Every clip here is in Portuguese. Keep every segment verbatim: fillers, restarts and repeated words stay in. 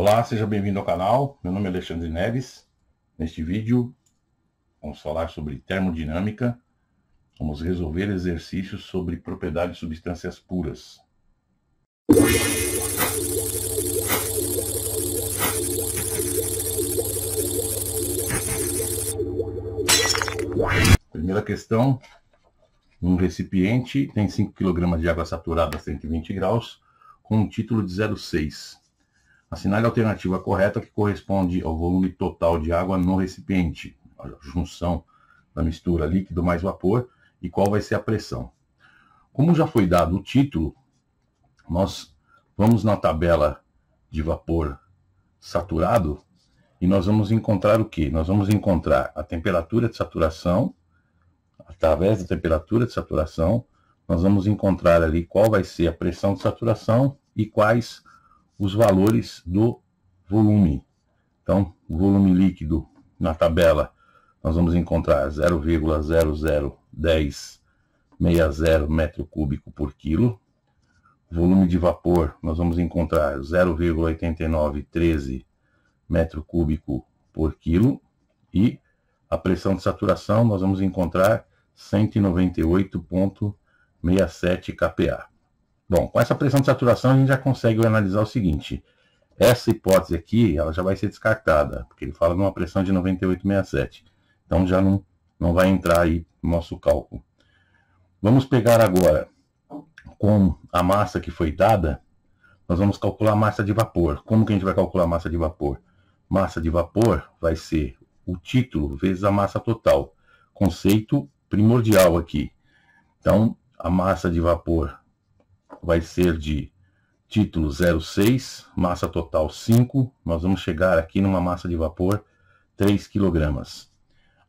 Olá, seja bem-vindo ao canal. Meu nome é Alexandre Neves. Neste vídeo vamos falar sobre termodinâmica. Vamos resolver exercícios sobre propriedades de substâncias puras. Primeira questão: um recipiente tem cinco quilos de água saturada a cento e vinte graus com um título de zero vírgula seis. Assinale a alternativa correta que corresponde ao volume total de água no recipiente, a junção da mistura líquido mais vapor, e qual vai ser a pressão. Como já foi dado o título, nós vamos na tabela de vapor saturado e nós vamos encontrar o quê? Nós vamos encontrar a temperatura de saturação. Através da temperatura de saturação, nós vamos encontrar ali qual vai ser a pressão de saturação e quais os valores do volume. Então, o volume líquido na tabela, nós vamos encontrar zero vírgula zero zero um zero seis zero metro cúbico por quilo. Volume de vapor, nós vamos encontrar zero vírgula oito nove um três metro cúbico por quilo. E a pressão de saturação, nós vamos encontrar cento e noventa e oito vírgula sessenta e sete kPa. Bom, com essa pressão de saturação a gente já consegue analisar o seguinte: essa hipótese aqui, ela já vai ser descartada, porque ele fala de uma pressão de noventa e oito vírgula sessenta e sete. Então já não, não vai entrar aí no nosso cálculo. Vamos pegar agora, com a massa que foi dada, nós vamos calcular a massa de vapor. Como que a gente vai calcular a massa de vapor? Massa de vapor vai ser o título vezes a massa total. Conceito primordial aqui. Então, a massa de vapor vai ser de título zero vírgula seis, massa total cinco. Nós vamos chegar aqui numa massa de vapor três quilos.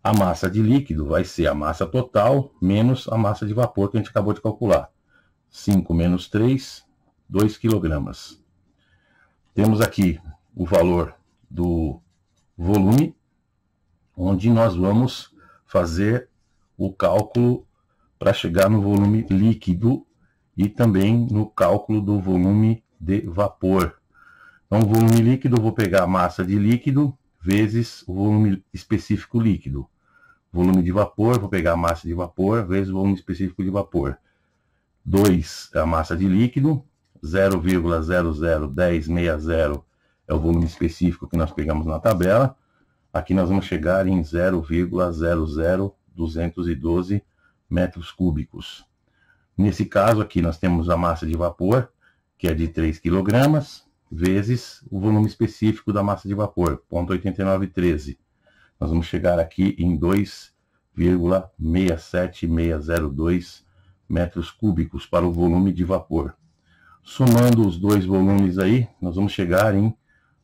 A massa de líquido vai ser a massa total menos a massa de vapor que a gente acabou de calcular. cinco menos três, dois quilos. Temos aqui o valor do volume, onde nós vamos fazer o cálculo para chegar no volume líquido e também no cálculo do volume de vapor. Então, o volume líquido, eu vou pegar a massa de líquido vezes o volume específico líquido. Volume de vapor, vou pegar a massa de vapor vezes o volume específico de vapor. dois é a massa de líquido, zero vírgula zero zero um zero seis zero é o volume específico que nós pegamos na tabela. Aqui nós vamos chegar em zero vírgula zero zero dois um dois metros cúbicos. Nesse caso aqui nós temos a massa de vapor, que é de três quilos, vezes o volume específico da massa de vapor, zero vírgula oito nove um três. Nós vamos chegar aqui em dois vírgula seis sete seis zero dois metros cúbicos para o volume de vapor. Somando os dois volumes aí, nós vamos chegar em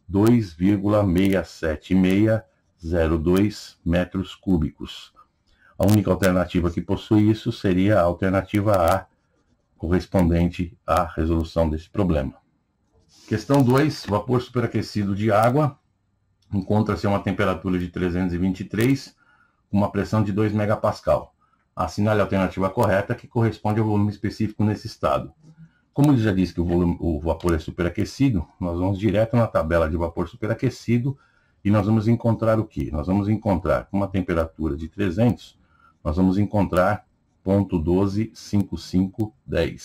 dois vírgula seis sete seis zero dois metros cúbicos. A única alternativa que possui isso seria a alternativa A, correspondente à resolução desse problema. Questão dois. Vapor superaquecido de água encontra-se a uma temperatura de trezentos e vinte e três, com uma pressão de dois megapascal. Assinale a alternativa correta que corresponde ao volume específico nesse estado. Como ele já disse que o, volume, o vapor é superaquecido, nós vamos direto na tabela de vapor superaquecido e nós vamos encontrar o que? Nós vamos encontrar, com uma temperatura de trezentos, nós vamos encontrar zero vírgula doze cinco cinco um zero.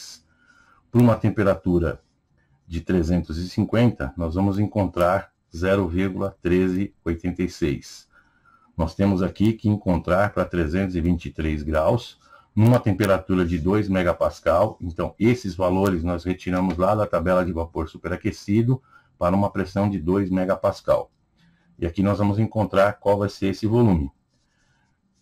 Por uma temperatura de trezentos e cinquenta, nós vamos encontrar zero vírgula um três oito seis. Nós temos aqui que encontrar para trezentos e vinte e três graus, numa temperatura de dois megapascal. Então, esses valores nós retiramos lá da tabela de vapor superaquecido para uma pressão de dois megapascal. E aqui nós vamos encontrar qual vai ser esse volume.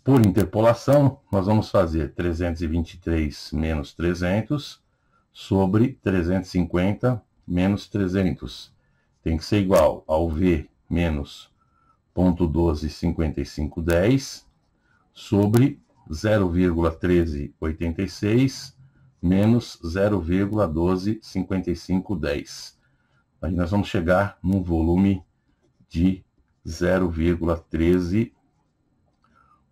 Por interpolação, nós vamos fazer trezentos e vinte e três menos trezentos sobre trezentos e cinquenta menos trezentos. Tem que ser igual ao V menos zero vírgula doze cinco cinco um zero sobre zero vírgula um três oito seis menos zero vírgula um doze cinco cinco um zero. Aí nós vamos chegar num volume de zero vírgula um três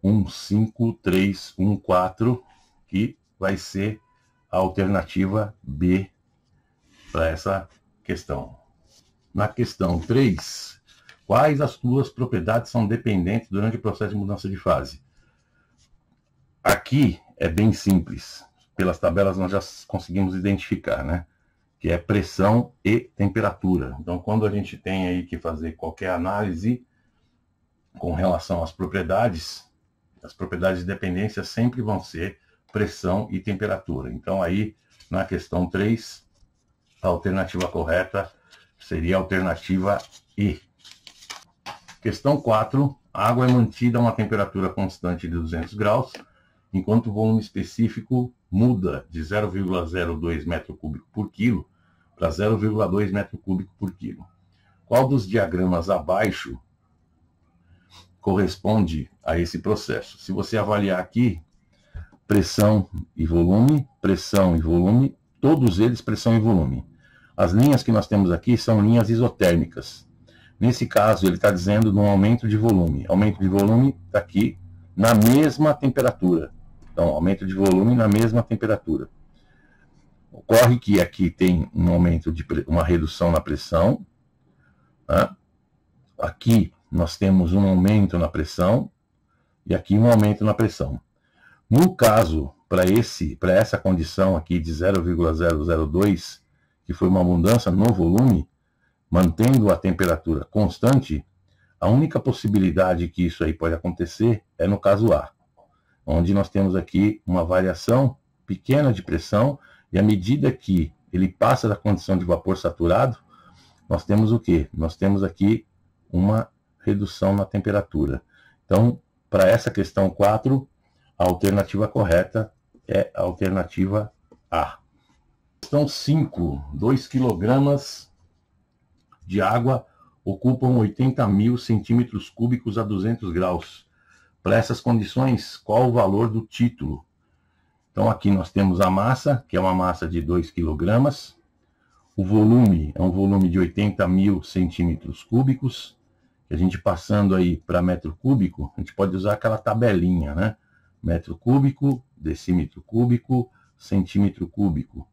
um cinco três um quatro, que vai ser a alternativa B para essa questão. na questão três, quais as duas propriedades são dependentes durante o processo de mudança de fase? Aqui é bem simples. Pelas tabelas nós já conseguimos identificar, né? Que é pressão e temperatura. Então, quando a gente tem aí que fazer qualquer análise com relação às propriedades, as propriedades de dependência sempre vão ser pressão e temperatura. Então, aí, na questão três, a alternativa correta seria a alternativa E. Questão quatro, a água é mantida a uma temperatura constante de duzentos graus, enquanto o volume específico muda de zero vírgula zero dois metro cúbico por quilo para zero vírgula dois metro cúbico por quilo. Qual dos diagramas abaixo corresponde a esse processo? Se você avaliar aqui, pressão e volume, pressão e volume, todos eles pressão e volume. As linhas que nós temos aqui são linhas isotérmicas. Nesse caso, ele está dizendo de um aumento de volume. Aumento de volume está aqui na mesma temperatura. Então, aumento de volume na mesma temperatura. Ocorre que aqui tem um aumento de uma redução na pressão. Tá? Aqui nós temos um aumento na pressão e aqui um aumento na pressão. No caso, para esse, para essa condição aqui de zero vírgula zero zero dois, que foi uma mudança no volume, mantendo a temperatura constante, a única possibilidade que isso aí pode acontecer é no caso A, onde nós temos aqui uma variação pequena de pressão, e à medida que ele passa da condição de vapor saturado, nós temos o quê? Nós temos aqui uma redução na temperatura. Então, para essa questão quatro, a alternativa correta é a alternativa A. Questão cinco, dois quilos de água ocupam oitenta mil centímetros cúbicos a duzentos graus. Para essas condições, qual o valor do título? Então, aqui nós temos a massa, que é uma massa de dois quilos. O volume é um volume de oitenta mil centímetros cúbicos. A gente passando aí para metro cúbico, a gente pode usar aquela tabelinha, né? Metro cúbico, decímetro cúbico, centímetro cúbico.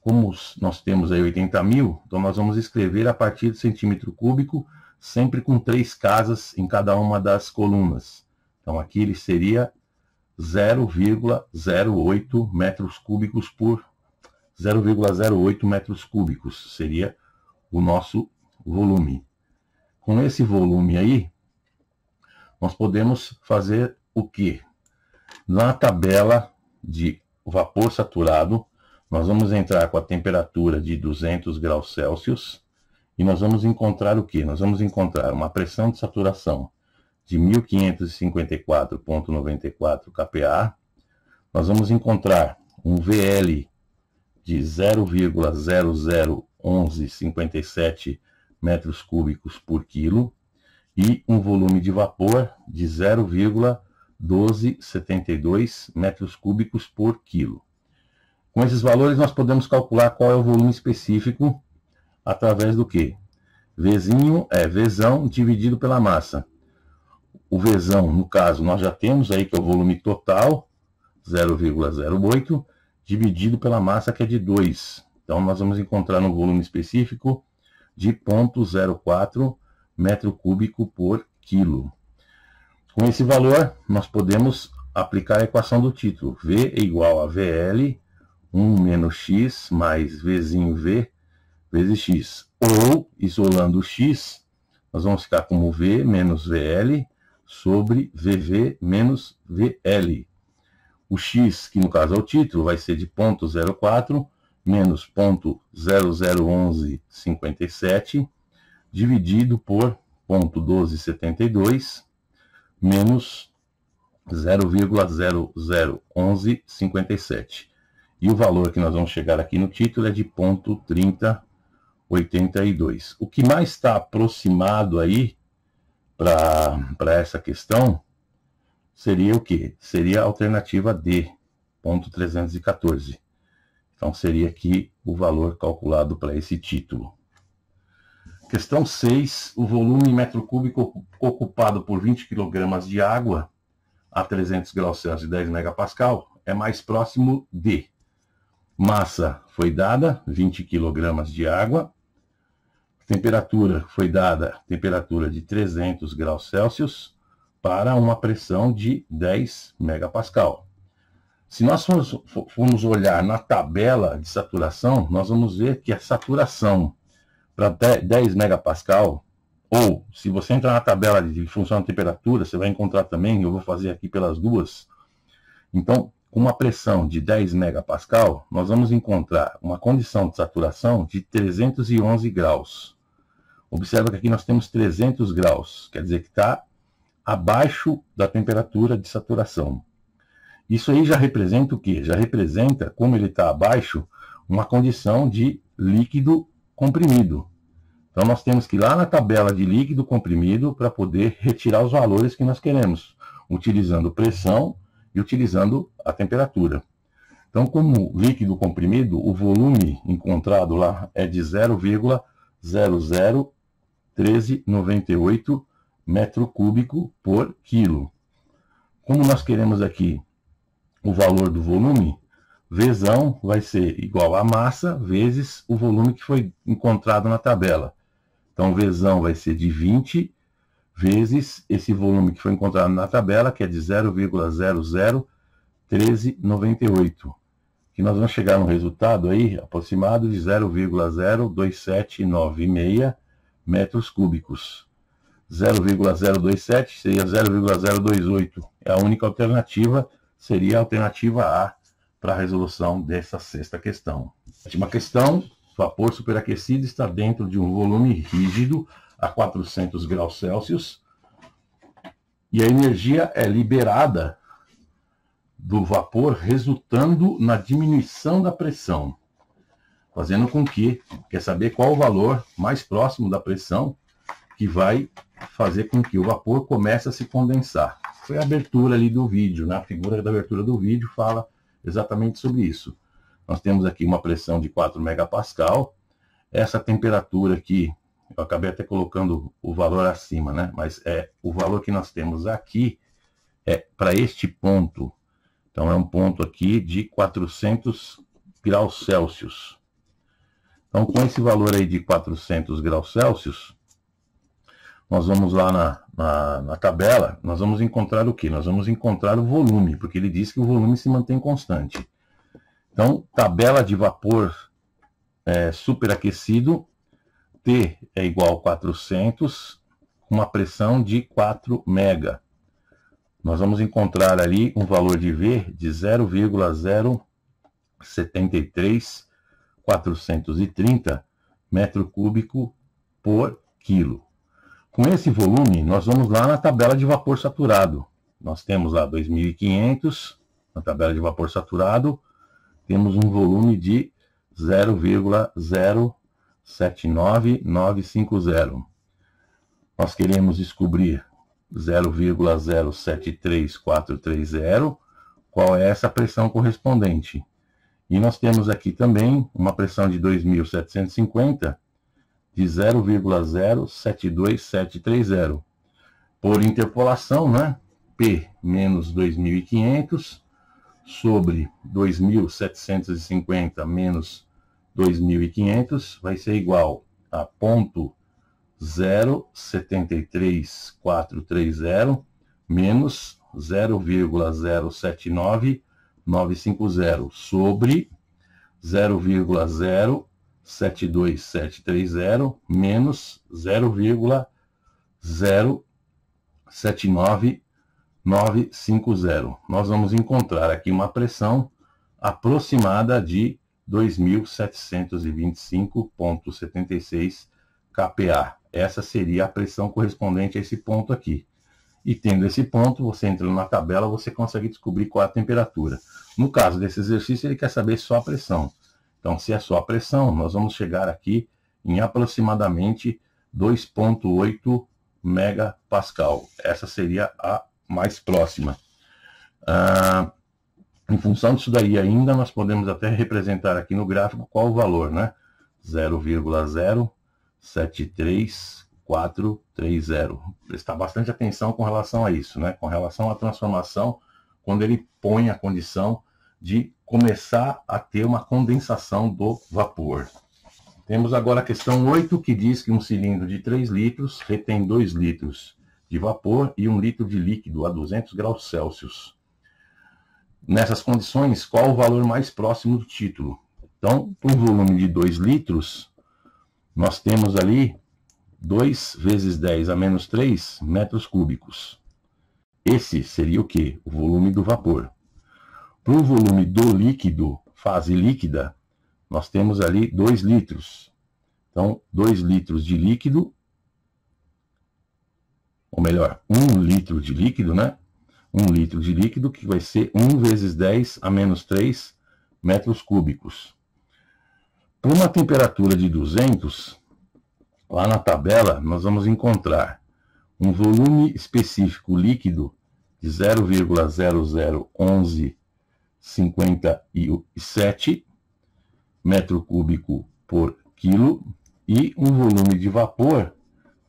Como nós temos aí oitenta mil, então nós vamos escrever a partir do centímetro cúbico, sempre com três casas em cada uma das colunas. Então, aqui ele seria zero vírgula zero oito metros cúbicos por zero vírgula zero oito metros cúbicos. Seria o nosso volume. Com esse volume aí, nós podemos fazer o quê? Na tabela de vapor saturado, nós vamos entrar com a temperatura de duzentos graus Celsius e nós vamos encontrar o quê? Nós vamos encontrar uma pressão de saturação de mil quinhentos e cinquenta e quatro vírgula noventa e quatro kPa, nós vamos encontrar um V L de zero vírgula zero zero um um cinco sete metros cúbicos por quilo e um volume de vapor de zero vírgula mil duzentos e setenta e dois metros cúbicos por quilo. Com esses valores nós podemos calcular qual é o volume específico através do quê? Vzinho é Vzão dividido pela massa. O Vzão, no caso, nós já temos aí que é o volume total, zero vírgula zero oito, dividido pela massa que é de dois. Então, nós vamos encontrar um volume específico de zero vírgula zero quatro metro cúbico por quilo. Com esse valor, nós podemos aplicar a equação do título. V é igual a V L, um menos X, mais Vzinho V, vezes X. Ou, isolando o X, nós vamos ficar como V menos V L, sobre V V menos V L. O X, que no caso é o título, vai ser de zero vírgula zero quatro menos zero vírgula zero zero um cinco sete dividido por zero vírgula doze setenta e dois menos zero vírgula zero zero um cinco sete. E o valor que nós vamos chegar aqui no título é de zero vírgula trinta oitenta e dois. O que mais está aproximado aí para essa questão, seria o quê? Seria a alternativa D, zero vírgula trezentos e quatorze. Então, seria aqui o valor calculado para esse título. Questão seis, o volume em metro cúbico ocupado por vinte quilos de água a trezentos graus Celsius e dez megapascal é mais próximo de massa foi dada, vinte quilos de água, temperatura foi dada, temperatura de trezentos graus Celsius para uma pressão de dez megapascal. Se nós formos, formos olhar na tabela de saturação, nós vamos ver que a saturação para dez megapascal, ou se você entrar na tabela de função de temperatura, você vai encontrar também, eu vou fazer aqui pelas duas. Então, com uma pressão de dez megapascal, nós vamos encontrar uma condição de saturação de trezentos e onze graus. Observa que aqui nós temos trezentos graus, quer dizer que está abaixo da temperatura de saturação. Isso aí já representa o quê? Já representa, como ele está abaixo, uma condição de líquido comprimido. Então nós temos que ir lá na tabela de líquido comprimido para poder retirar os valores que nós queremos, utilizando pressão e utilizando a temperatura. Então, como líquido comprimido, o volume encontrado lá é de zero vírgula zero zero um três nove oito metro cúbico por quilo. Como nós queremos aqui o valor do volume, Vzão vai ser igual à massa vezes o volume que foi encontrado na tabela. Então, Vzão vai ser de vinte vezes esse volume que foi encontrado na tabela, que é de zero vírgula zero zero um três nove oito. Que nós vamos chegar no resultado aí aproximado de zero vírgula zero dois sete nove seis metros cúbicos. zero vírgula zero dois sete seria zero vírgula zero dois oito. É a única alternativa. Seria a alternativa A para a resolução dessa sexta questão. Última questão, vapor superaquecido está dentro de um volume rígido a quatrocentos graus Celsius e a energia é liberada do vapor resultando na diminuição da pressão, fazendo com que, quer saber qual o valor mais próximo da pressão que vai fazer com que o vapor comece a se condensar. Foi a abertura ali do vídeo, né? A figura da abertura do vídeo fala exatamente sobre isso. Nós temos aqui uma pressão de quatro megapascal. Essa temperatura aqui, eu acabei até colocando o valor acima, né? Mas é, o valor que nós temos aqui é para este ponto. Então é um ponto aqui de quatrocentos graus Celsius. Então com esse valor aí de quatrocentos graus Celsius, nós vamos lá na, na, na tabela, nós vamos encontrar o quê? Nós vamos encontrar o volume, porque ele diz que o volume se mantém constante. Então, tabela de vapor é, superaquecido, T é igual a quatrocentos, com uma pressão de quatro mega. Nós vamos encontrar ali um valor de V de zero vírgula zero sete três quatro três zero metro cúbico por quilo. Com esse volume, nós vamos lá na tabela de vapor saturado. Nós temos lá dois mil e quinhentos, na tabela de vapor saturado, temos um volume de zero vírgula zero sete nove nove cinco zero. Nós queremos descobrir zero vírgula zero sete três quatro três zero, qual é essa pressão correspondente. E nós temos aqui também uma pressão de dois mil setecentos e cinquenta, de zero vírgula zero sete dois sete três zero. Por interpolação, né? P menos dois mil e quinhentos sobre dois mil setecentos e cinquenta menos dois mil e quinhentos vai ser igual a ponto zero sete três quatro três zero menos zero vírgula zero sete nove nove cinco zero sobre zero vírgula zero sete dois sete três zero menos zero vírgula zero sete nove nove cinco zero. Nós vamos encontrar aqui uma pressão aproximada de dois mil setecentos e vinte e cinco vírgula setenta e seis kPa. Essa seria a pressão correspondente a esse ponto aqui. E tendo esse ponto, você entrando na tabela, você consegue descobrir qual é a temperatura. No caso desse exercício, ele quer saber só a pressão. Então, se é só a pressão, nós vamos chegar aqui em aproximadamente dois vírgula oito megapascal. Essa seria a mais próxima. Ah, em função disso daí ainda, nós podemos até representar aqui no gráfico qual o valor, né? zero vírgula zero sete três quatro três zero. Prestar bastante atenção com relação a isso, né? Com relação à transformação, quando ele põe a condição de começar a ter uma condensação do vapor. Temos agora a questão oito, que diz que um cilindro de três litros retém dois litros de vapor e um litro de líquido a duzentos graus Celsius. Nessas condições, qual o valor mais próximo do título? Então, um volume de dois litros, nós temos ali dois vezes dez a menos três metros cúbicos. Esse seria o quê? O volume do vapor. Para o volume do líquido, fase líquida, nós temos ali dois litros. Então, dois litros de líquido, ou melhor, um litro de líquido, né? um litro de líquido, que vai ser um vezes dez a menos três metros cúbicos. Para uma temperatura de duzentos, lá na tabela, nós vamos encontrar um volume específico líquido de zero vírgula zero zero um um cinco sete metro cúbico por quilo e um volume de vapor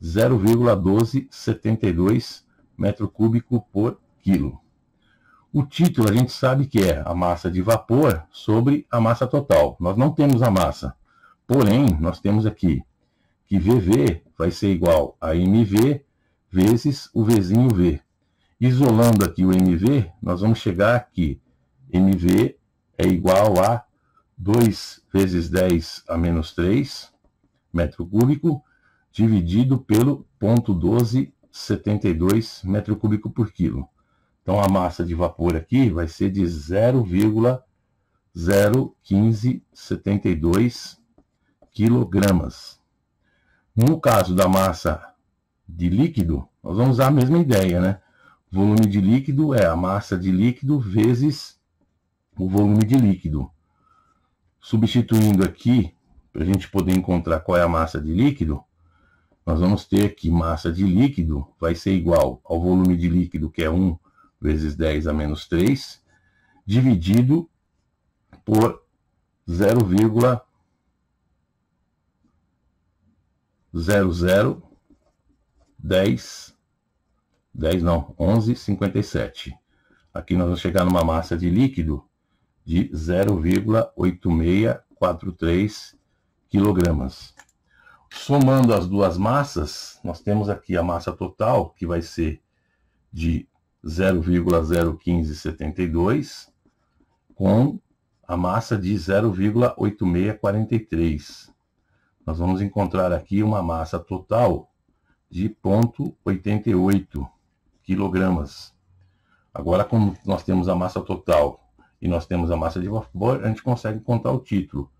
zero vírgula doze setenta e dois metro cúbico por quilo. O título a gente sabe que é a massa de vapor sobre a massa total. Nós não temos a massa, porém nós temos aqui que V V vai ser igual a M V vezes o Vzinho V. Isolando aqui o M V, nós vamos chegar aqui. M V é igual a dois vezes dez a menos três metro cúbico dividido pelo zero vírgula doze setenta e dois metro cúbico por quilo. Então, a massa de vapor aqui vai ser de zero vírgula zero um cinco sete dois quilogramas. No caso da massa de líquido, nós vamos usar a mesma ideia, né? O volume de líquido é a massa de líquido vezes o volume de líquido. Substituindo aqui, para a gente poder encontrar qual é a massa de líquido, nós vamos ter que massa de líquido vai ser igual ao volume de líquido, que é um vezes dez a menos três, dividido por zero vírgula zero zero dez, dez não, onze vírgula cinquenta e sete. Aqui nós vamos chegar numa massa de líquido de zero vírgula oito seis quatro três quilogramas. Somando as duas massas, nós temos aqui a massa total, que vai ser de zero vírgula zero um cinco sete dois com a massa de zero vírgula oito seis quatro três. Nós vamos encontrar aqui uma massa total de zero vírgula oitenta e oito quilogramas. Agora, como nós temos a massa total e nós temos a massa de vapor, a gente consegue contar o título.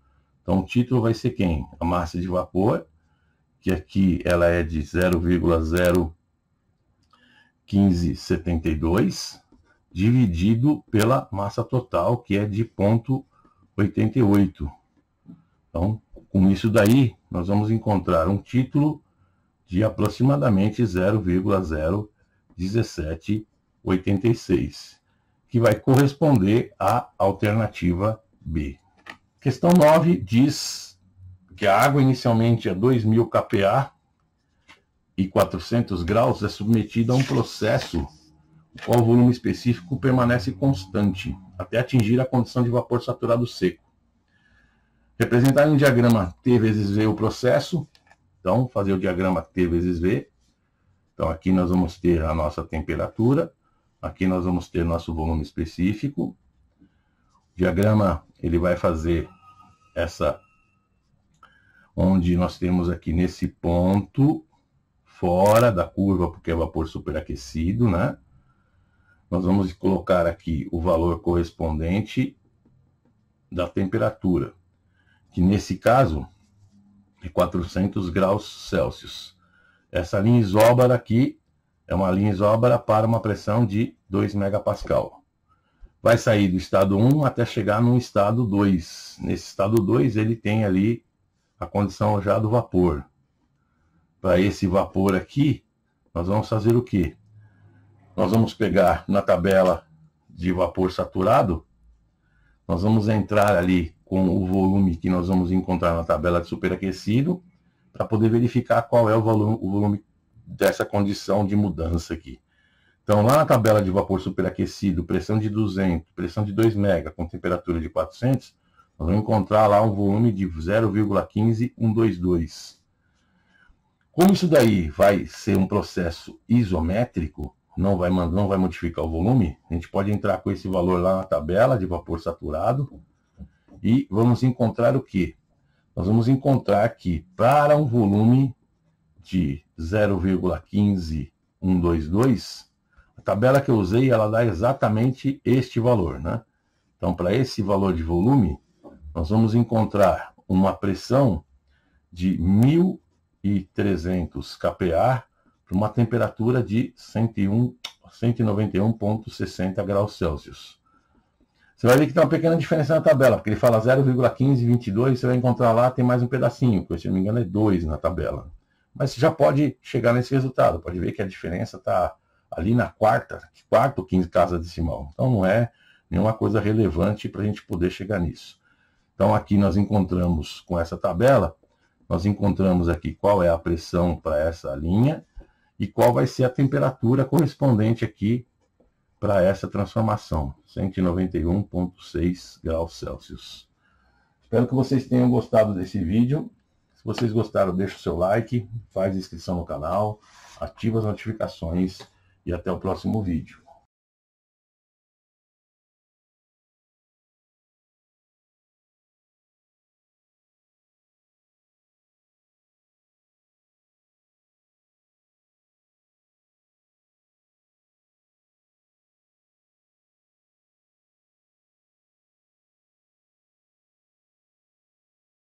Então, o título vai ser quem? A massa de vapor, que aqui ela é de zero vírgula zero um cinco sete dois, dividido pela massa total, que é de zero vírgula oitenta e oito. Então, com isso daí, nós vamos encontrar um título de aproximadamente zero vírgula zero um sete oito seis, que vai corresponder à alternativa B. Questão nove diz que a água inicialmente a dois mil kPa e quatrocentos graus é submetida a um processo qual o volume específico permanece constante até atingir a condição de vapor saturado seco. Representar em um diagrama T vezes V o processo. Então, fazer o diagrama T vezes V. Então, aqui nós vamos ter a nossa temperatura. Aqui nós vamos ter nosso volume específico. O diagrama, ele vai fazer essa... Onde nós temos aqui nesse ponto, fora da curva, porque é vapor superaquecido, né? Nós vamos colocar aqui o valor correspondente da temperatura, que nesse caso é quatrocentos graus Celsius. Essa linha isóbara aqui é uma linha isóbara para uma pressão de dois megapascal. Vai sair do estado um até chegar no estado dois. Nesse estado dois, ele tem ali a condição já do vapor. Para esse vapor aqui, nós vamos fazer o quê? Nós vamos pegar na tabela de vapor saturado, nós vamos entrar ali com o volume que nós vamos encontrar na tabela de superaquecido, para poder verificar qual é o volume, o volume dessa condição de mudança aqui. Então, lá na tabela de vapor superaquecido, pressão de duzentos, pressão de dois mega, com temperatura de quatrocentos, Nós vamos encontrar lá um volume de zero vírgula um cinco um dois dois. Como isso daí vai ser um processo isométrico, não vai, não vai modificar o volume, a gente pode entrar com esse valor lá na tabela de vapor saturado e vamos encontrar o quê? Nós vamos encontrar que para um volume de zero vírgula um cinco um dois dois, a tabela que eu usei ela dá exatamente este valor, né? Então, para esse valor de volume, nós vamos encontrar uma pressão de mil e trezentos kPa para uma temperatura de cento e noventa e um vírgula sessenta graus Celsius. Você vai ver que tem uma pequena diferença na tabela, porque ele fala zero vírgula um cinco dois, você vai encontrar lá, tem mais um pedacinho, que se não me engano é dois na tabela. Mas você já pode chegar nesse resultado, pode ver que a diferença está ali na quarta, quarta ou quinta casa decimal. Então não é nenhuma coisa relevante para a gente poder chegar nisso. Então aqui nós encontramos, com essa tabela, nós encontramos aqui qual é a pressão para essa linha e qual vai ser a temperatura correspondente aqui para essa transformação, cento e noventa e um vírgula seis graus Celsius. Espero que vocês tenham gostado desse vídeo. Se vocês gostaram, deixa o seu like, faz inscrição no canal, ativa as notificações e até o próximo vídeo.